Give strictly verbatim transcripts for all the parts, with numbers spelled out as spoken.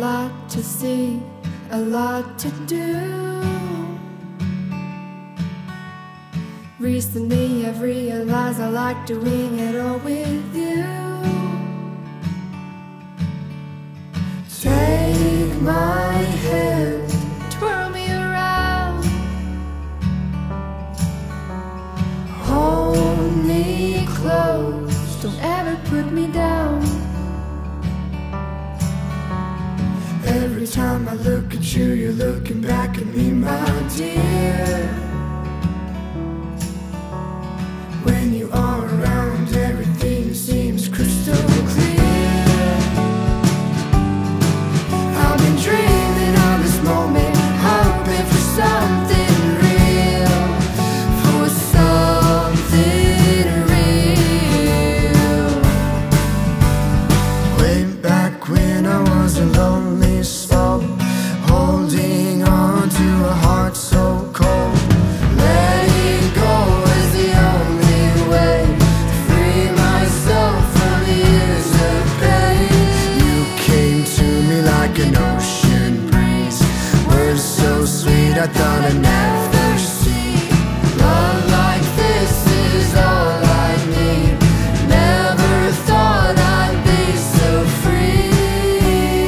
lot to see, a lot to do. Recently I've realized I like doing it all with you. Take my hand, twirl me around, hold me close, don't ever put me down. Every time I look at you, you're looking back at me, my dear. When you are around, everything seems crystal clear. I've been dreaming of this moment, hoping for something. I thought I'd never see love like this is all I need. Never thought I'd be so free.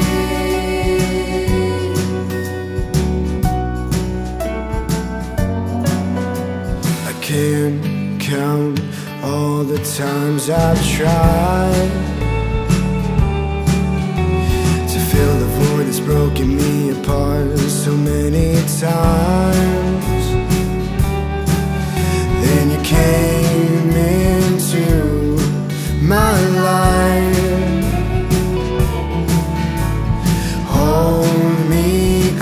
I can't count all the times I've tried to fill the void that's broken me apart so many times. Then you came into my life. Hold me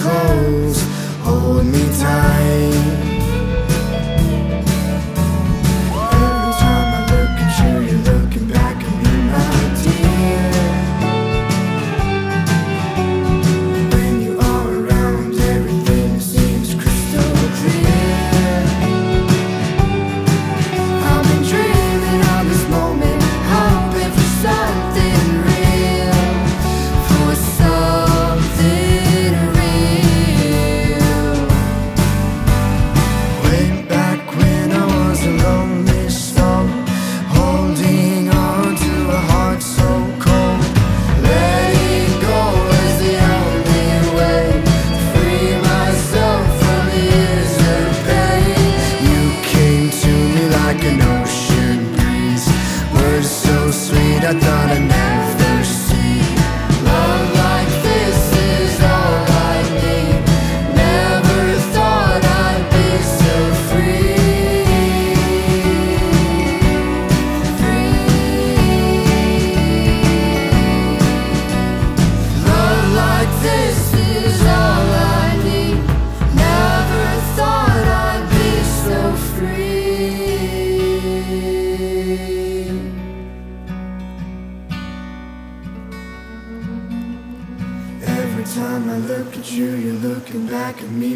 close, hold me tight. Look at you, you're looking back at me.